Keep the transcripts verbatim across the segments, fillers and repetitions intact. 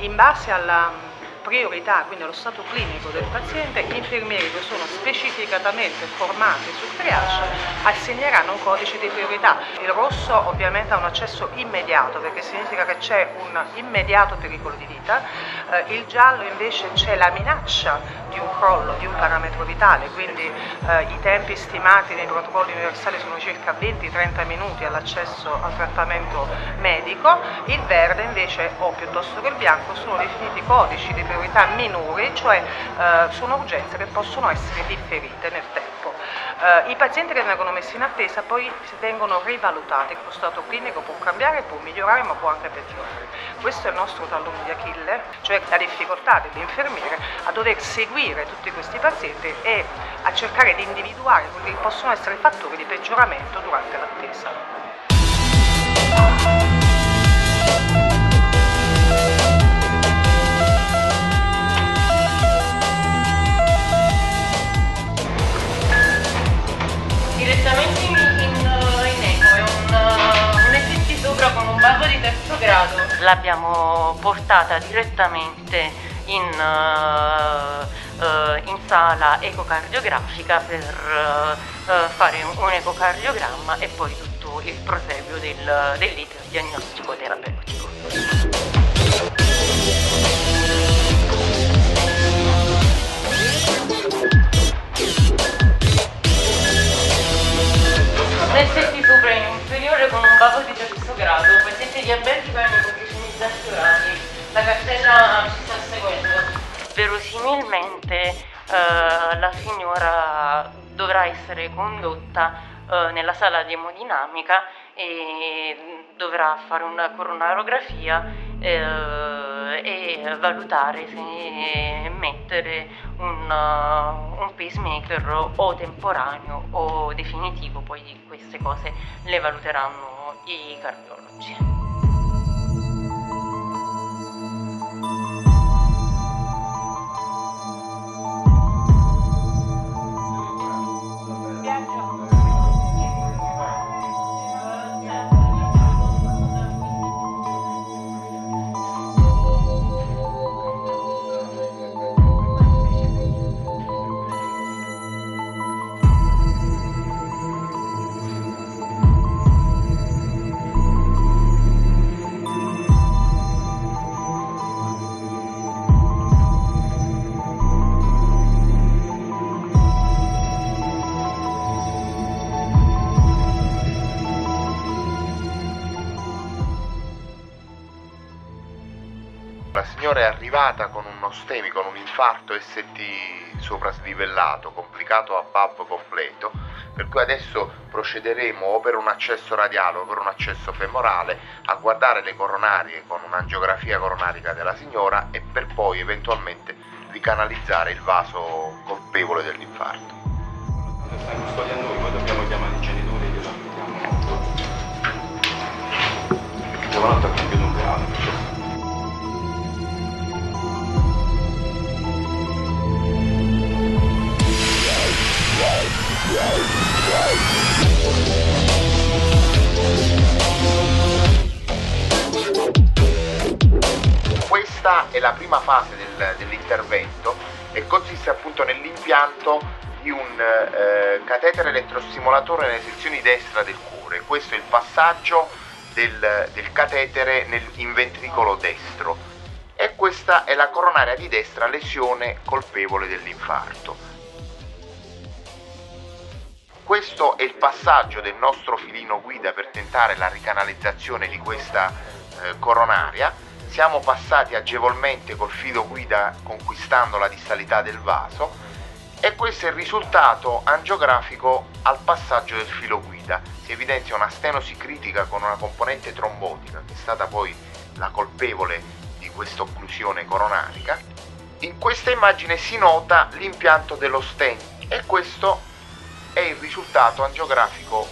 In base alla priorità, quindi allo stato clinico del paziente, gli infermieri che sono specificatamente formati sul triage assegneranno un codice di priorità. Il rosso ovviamente ha un accesso immediato perché significa che c'è un immediato pericolo di vita, eh, il giallo invece c'è la minaccia di un crollo, di un parametro vitale, quindi eh, i tempi stimati nei protocolli universali sono circa venti trenta minuti all'accesso al trattamento medico, il verde invece o piuttosto che il bianco sono definiti codici di priorità minori, cioè eh, sono urgenze che possono essere differite nel tempo. Eh, I pazienti che vengono messi in attesa poi vengono rivalutati, lo stato clinico può cambiare, può migliorare ma può anche peggiorare. Questo è il nostro tallone di Achille, cioè la difficoltà dell'infermiere a dover seguire tutti questi pazienti e a cercare di individuare quelli che possono essere fattori di peggioramento durante l'attesa. Direttamente in, in, in eco, è un, un effetti sopra con un valvo di terzo grado. L'abbiamo portata direttamente in, uh, uh, in sala ecocardiografica per uh, uh, fare un, un ecocardiogramma e poi tutto il proseguo del, dell'iter diagnostico terapeutico. L'S T sopra è inferiore con un valvo di terzo grado, paziente diabetico e ipoglicemia grave. La cartella ci sta seguendo. Verosimilmente eh, la signora dovrà essere condotta eh, nella sala di emodinamica e dovrà fare una coronarografia eh, e valutare se mettere un, uh, un pacemaker o temporaneo o definitivo, poi queste cose le valuteranno i cardiologi. La signora è arrivata con uno STEMI, con un infarto S T sopraslivellato, complicato a B A B completo, per cui adesso procederemo o per un accesso radiale o per un accesso femorale a guardare le coronarie con un'angiografia coronarica della signora e per poi eventualmente ricanalizzare il vaso colpevole dell'infarto. Stanno studiando noi, dobbiamo chiamare i genitori e glielo aspettiamo. Giovanotto ha compiuto un reato. Questa è la prima fase del, dell'intervento e consiste appunto nell'impianto di un eh, catetere elettrostimolatore nelle sezioni destra del cuore. Questo è il passaggio del, del catetere nel, in ventricolo destro e questa è la coronaria di destra, lesione colpevole dell'infarto. Questo è il passaggio del nostro filino guida per tentare la ricanalizzazione di questa eh, coronaria. Siamo passati agevolmente col filo guida conquistando la distalità del vaso e questo è il risultato angiografico al passaggio del filo guida. Si evidenzia una stenosi critica con una componente trombotica che è stata poi la colpevole di questa occlusione coronarica. In questa immagine si nota l'impianto dello stent e questo è il risultato angiografico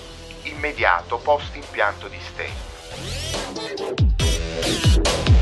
immediato post impianto di stent.